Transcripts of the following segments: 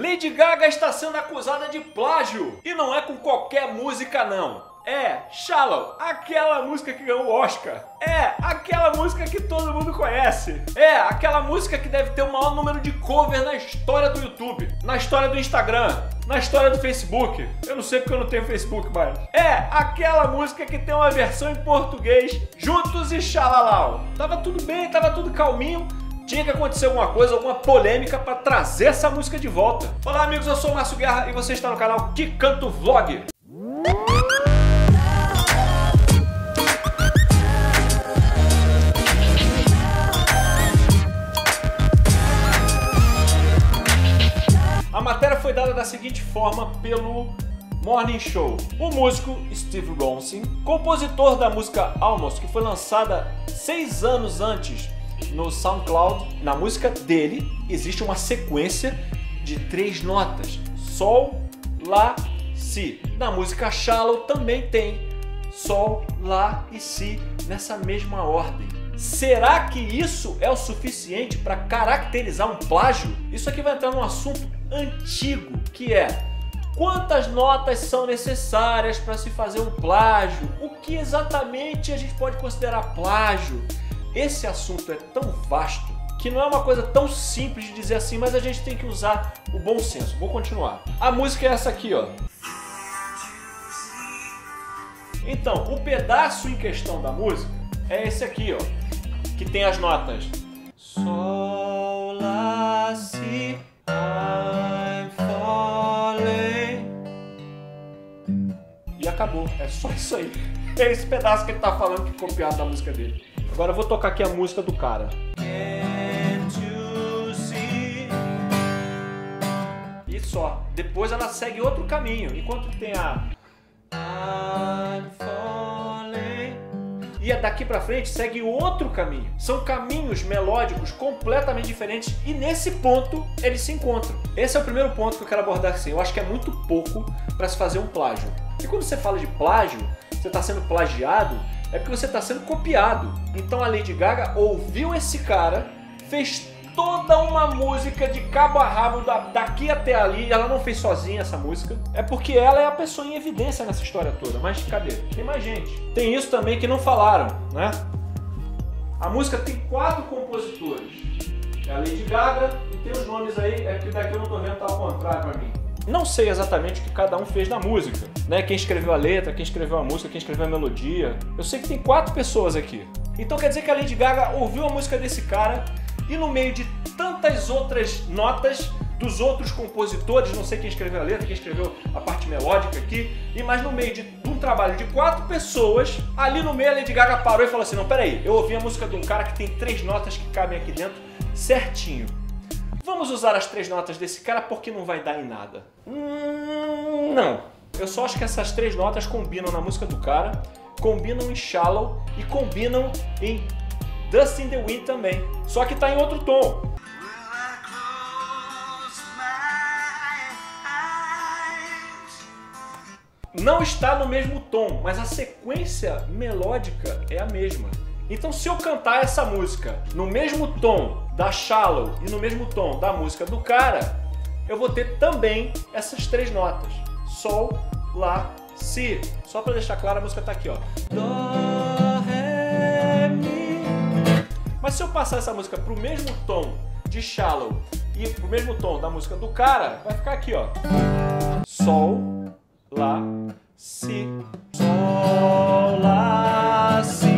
Lady Gaga está sendo acusada de plágio. E não é com qualquer música, não. É Shallow, aquela música que ganhou o Oscar. É aquela música que todo mundo conhece. É aquela música que deve ter o maior número de cover na história do YouTube, na história do Instagram, na história do Facebook. Eu não sei porque eu não tenho Facebook mais. É aquela música que tem uma versão em português, Juntos e Xalalau. Tava tudo bem, tava tudo calminho. Tinha que acontecer alguma coisa, alguma polêmica pra trazer essa música de volta. Olá amigos, eu sou o Márcio Guerra e você está no canal KiCanto Vlog. Foi dada da seguinte forma pelo Morning Show. O músico Steve Ronson, compositor da música Almost, que foi lançada 6 anos antes no SoundCloud, na música dele existe uma sequência de 3 notas: Sol, Lá, Si. Na música Shallow também tem Sol, Lá e Si nessa mesma ordem. Será que isso é o suficiente para caracterizar um plágio? Isso aqui vai entrar num assunto antigo, que é quantas notas são necessárias para se fazer um plágio? O que exatamente a gente pode considerar plágio? Esse assunto é tão vasto que não é uma coisa tão simples de dizer assim, mas a gente tem que usar o bom senso. Vou continuar. A música é essa aqui, ó. Então, o pedaço em questão da música é esse aqui, ó, que tem as notas Sol, Lá, Si, I'm falling. E acabou, é só isso aí. É esse pedaço que ele tá falando que copiado da música dele. Agora eu vou tocar aqui a música do cara. E só, depois ela segue outro caminho. Enquanto tem a I'm falling, e daqui pra frente segue outro caminho. São caminhos melódicos completamente diferentes e nesse ponto eles se encontram. Esse é o primeiro ponto que eu quero abordar assim. Eu acho que é muito pouco para se fazer um plágio. E quando você fala de plágio, você está sendo plagiado, é porque você está sendo copiado. Então a Lady Gaga ouviu esse cara, fez toda uma música de cabo a rabo daqui até ali. Ela não fez sozinha essa música. É porque ela é a pessoa em evidência nessa história toda. Mas cadê? Tem mais gente. Tem isso também que não falaram, né? A música tem 4 compositores. É a Lady Gaga e tem os nomes aí. É que daqui eu não tô vendo, tá ao contrário pra mim. Não sei exatamente o que cada um fez na música, né? Quem escreveu a letra, quem escreveu a música, quem escreveu a melodia. Eu sei que tem 4 pessoas aqui. Então quer dizer que a Lady Gaga ouviu a música desse cara e no meio de tantas outras notas dos outros compositores, não sei quem escreveu a letra, quem escreveu a parte melódica aqui, e mas no meio de um trabalho de 4 pessoas, ali no meio a Lady Gaga parou e falou assim, não, peraí, eu ouvi a música de um cara que tem 3 notas que cabem aqui dentro certinho. Vamos usar as 3 notas desse cara porque não vai dar em nada. Não. Eu só acho que essas 3 notas combinam na música do cara, combinam em Shallow e combinam em Dust in the Wind também, só que tá em outro tom. Não está no mesmo tom, mas a sequência melódica é a mesma. Então se eu cantar essa música no mesmo tom da Shallow e no mesmo tom da música do cara, eu vou ter também essas 3 notas. Sol, Lá, Si. Só para deixar claro, a música tá aqui, ó. Mas se eu passar essa música pro mesmo tom de Shallow e pro mesmo tom da música do cara, vai ficar aqui, ó. Sol, Lá, Si. Sol, Lá, Si.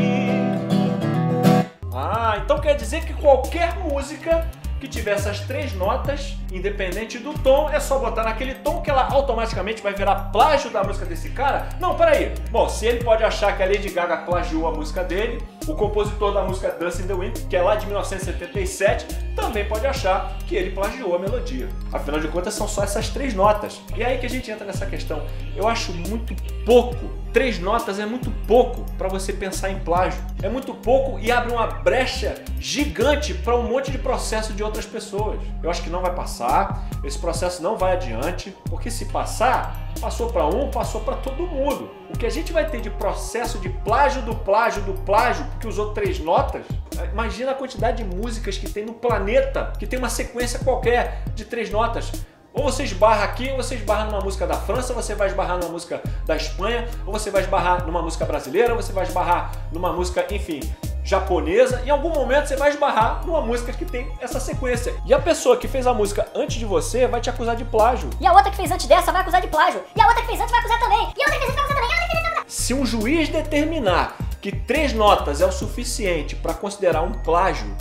Ah, então quer dizer que qualquer música que tiver essas 3 notas, independente do tom, é só botar naquele tom que ela automaticamente vai virar plágio da música desse cara? Não, peraí. Bom, se ele pode achar que a Lady Gaga plagiou a música dele, o compositor da música Dancing in the Wind, que é lá de 1977, também pode achar que ele plagiou a melodia. Afinal de contas, são só essas 3 notas. E é aí que a gente entra nessa questão. Eu acho muito pouco. 3 notas é muito pouco para você pensar em plágio. É muito pouco e abre uma brecha gigante para um monte de processo de outras pessoas. Eu acho que não vai passar, esse processo não vai adiante, porque se passar, passou para um, passou para todo mundo. O que a gente vai ter de processo de plágio do plágio do plágio, que usou 3 notas, imagina a quantidade de músicas que tem no planeta, que tem uma sequência qualquer de 3 notas. Ou você esbarra aqui, ou você esbarra numa música da França, ou você vai esbarrar numa música da Espanha, ou você vai esbarrar numa música brasileira, ou você vai esbarrar numa música, enfim, japonesa. Em algum momento você vai esbarrar numa música que tem essa sequência. E a pessoa que fez a música antes de você vai te acusar de plágio. E a outra que fez antes dessa vai acusar de plágio. E a outra que fez antes vai acusar também. E a outra que fez antes vai acusar também. Se um juiz determinar que 3 notas é o suficiente para considerar um plágio,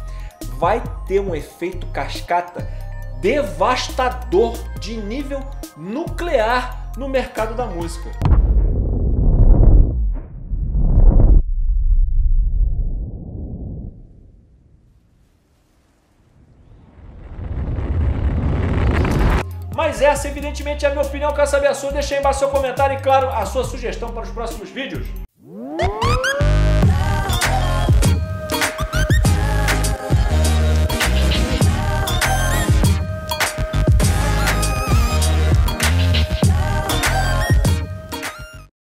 vai ter um efeito cascata devastador de nível nuclear no mercado da música. Mas essa, evidentemente, é a minha opinião. Quero saber a sua. Deixa aí embaixo seu comentário e, claro, a sua sugestão para os próximos vídeos.